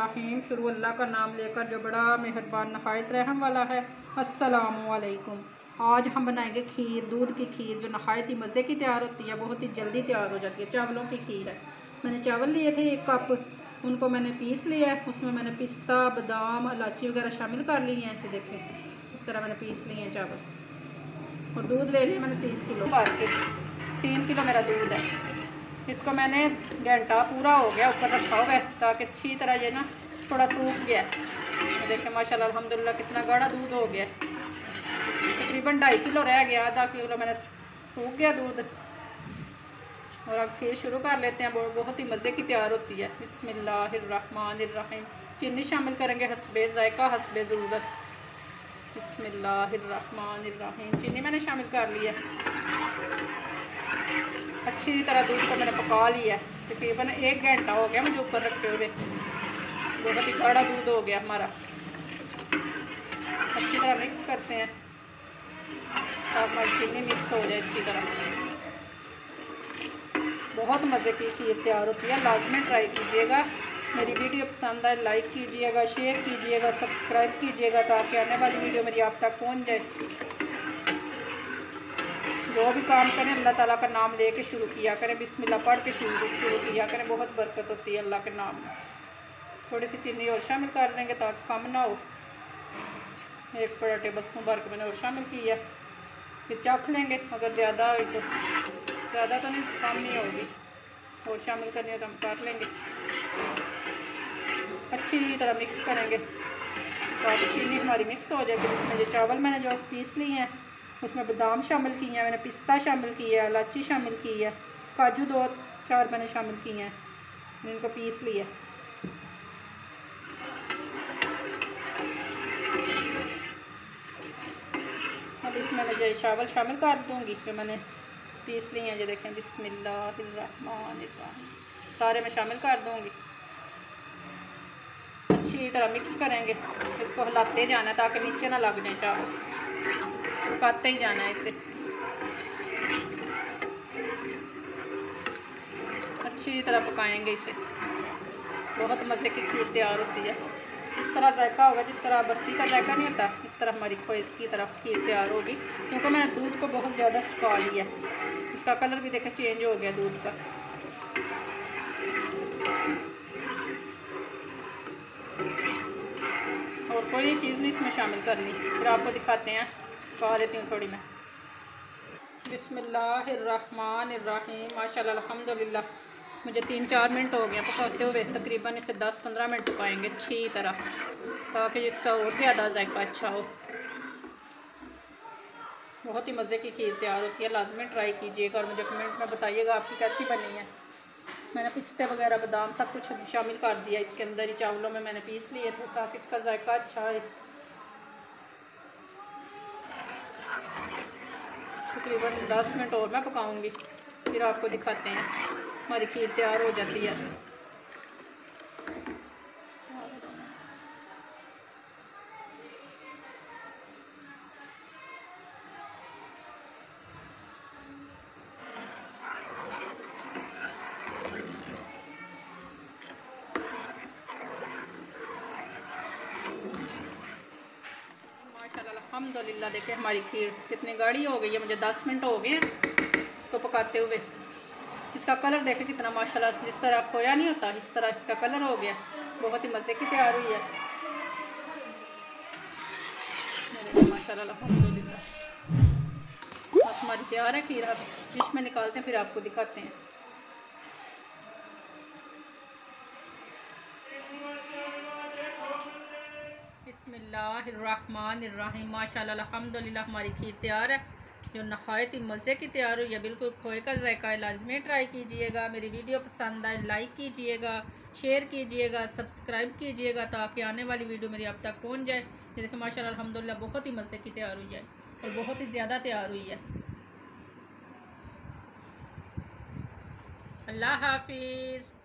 रहीम। शुरू अल्लाह का नाम लेकर जो बड़ा मेहरबान नहायत रहम वाला है। अस्सलामुअलैकुम। आज हम बनाएंगे खीर, दूध की खीर जो नहायत ही मज़े की तैयार होती है, बहुत ही जल्दी तैयार हो जाती है। चावलों की खीर है। मैंने चावल लिए थे 1 कप, उनको मैंने पीस लिया है। उसमें मैंने पिस्ता, बादाम, इलायची वगैरह शामिल कर ली हैं। ऐसे देखें, इस तरह मैंने पीस लिए हैं चावल। और दूध ले लिया मैंने 3 किलो करके। 3 किलो मेरा दूध है। इसको मैंने घंटा पूरा हो गया ऊपर रखा हुआ है ताकि अच्छी तरह ये ना थोड़ा सूख गया। देखें माशाल्लाह अल्हम्दुलिल्लाह कितना गाढ़ा दूध हो गया। तकरीबन 2.5 किलो रह गया, 0.5 किलो मैंने सूख गया दूध। और अब खीर शुरू कर लेते हैं। बहुत ही मज़े की तैयार होती है। बिस्मिल्लाहिर्रहमानिर्रहीम। चीनी शामिल करेंगे हस्बे जायका, हस्बे ज़रूरत। बिस्मिल्लाहिर्रहमानिर्रहीम। चीनी मैंने शामिल कर ली है। अच्छी तरह दूध को मैंने पका लिया है। तकरीबन 1 घंटा हो गया मुझे ऊपर रखे हुए। बहुत ही गाढ़ा दूध हो गया हमारा। अच्छी तरह मिक्स करते हैं ताकि चीनी मिक्स हो जाए अच्छी तरह। बहुत मज़े की खीर तैयार होती है। लाजमी ट्राई कीजिएगा। मेरी वीडियो पसंद आए लाइक कीजिएगा, शेयर कीजिएगा, सब्सक्राइब कीजिएगा ताकि आने वाली वीडियो मेरी आप तक पहुंच जाए। जो भी काम करें अल्लाह ताला का नाम लेके शुरू किया करें। बिस्मिल्लाह पढ़ के शुरू किया करें, बहुत बरकत होती है अल्लाह के नाम में। थोड़ी सी चीनी और शामिल कर देंगे ताकि कम ना हो। 1 टेबल स्पून भर के मैंने और शामिल किया। फिर चख लेंगे अगर ज़्यादा हो तो। ज़्यादा तो नहीं, कम नहीं होगी। और शामिल करनी हो तो हम कर लेंगे। अच्छी तरह मिक्स करेंगे ताकि चीनी हमारी मिक्स हो जाएगी। इसमें जो चावल मैंने जो पीस लिए हैं उसमें बादाम शामिल किए हैं मैंने, पिस्ता शामिल किया है, इलायची शामिल की है, काजू 2-4 मैंने शामिल किए हैं। मैंने इनको पीस लिया। अब इसमें मैं जो चावल शामिल कर दूँगी फिर मैंने पीस ली हैं। ये देखें बिस्मिल्लाहिर्रहमानिर्रहीम। सारे में शामिल कर दूँगी। अच्छी तरह मिक्स करेंगे। इसको हिलाते जाना है ताकि नीचे ना लग जाए चावल। पकाते ही जाना है इसे। अच्छी तरह पकाएंगे इसे। बहुत मज़े की खीर तैयार होती है। इस तरह जायका होगा जिस तरह बर्फ़ी का जायका नहीं होता, इस तरह हमारी इसकी तरफ खीर तैयार होगी। क्योंकि मैंने दूध को बहुत ज़्यादा सुखा लिया है। इसका कलर भी देखें चेंज हो गया दूध का। और कोई चीज़ नहीं इसमें शामिल करनी। फिर आपको दिखाते हैं, पका देती हूँ थोड़ी मैं। बिस्मिल्लाहिर्रहमानिर्रहीम। माशाल्लाह अल्हम्दुलिल्लाह मुझे 3-4 मिनट हो गया पकाते हुए। तकरीबन इसे 10-15 मिनट पकाएंगे अच्छी तरह ताकि इसका और ज़्यादा जायका अच्छा हो। बहुत ही मज़े की खीर तैयार होती है। लाजमी ट्राई कीजिएगा और मुझे कमेंट में बताइएगा आपकी कैसी बनी है। मैंने पिस्ते वगैरह, बादाम सब कुछ शामिल कर दिया इसके अंदर ही। चावलों में मैंने पीस लिए थे ताकि इसका जायका अच्छा आए। तकरीबन 10 मिनट और मैं पकाऊँगी फिर आपको दिखाते हैं हमारी खीर तैयार हो जाती है। माशाल्लाह अल्हम्दुलिल्लाह देखें हमारी खीर कितनी गाढ़ी हो गई है। मुझे 10 मिनट हो गए इसको पकाते हुए। इसका कलर देखें कितना माशाल्लाह, जिस तरह खोया नहीं होता इस तरह इसका कलर हो गया। बहुत ही मज़े की तैयार हुई है माशाल्लाह अल्हम्दुलिल्लाह। अब हमारी तैयार है खीर। अब डिश में निकालते हैं फिर आपको दिखाते हैं। बिस्मिल्लाहिर्रहमानिर्रहीम। माशाल्लाह अल्हम्दुलिल्लाह हमारी खीर तैयार है जो नहायत ही मज़े की तैयार हुई है। बिल्कुल खोए का जायका लाजमी ट्राई कीजिएगा। मेरी वीडियो पसंद आए लाइक कीजिएगा, शेयर कीजिएगा, सब्सक्राइब कीजिएगा ताकि आने वाली वीडियो मेरी आप तक पहुंच जाए। देखिए माशाल्लाह अल्हम्दुलिल्लाह बहुत ही मज़े की तैयार हुई है और बहुत ही ज़्यादा तैयार हुई है। अल्लाह हाफिज़।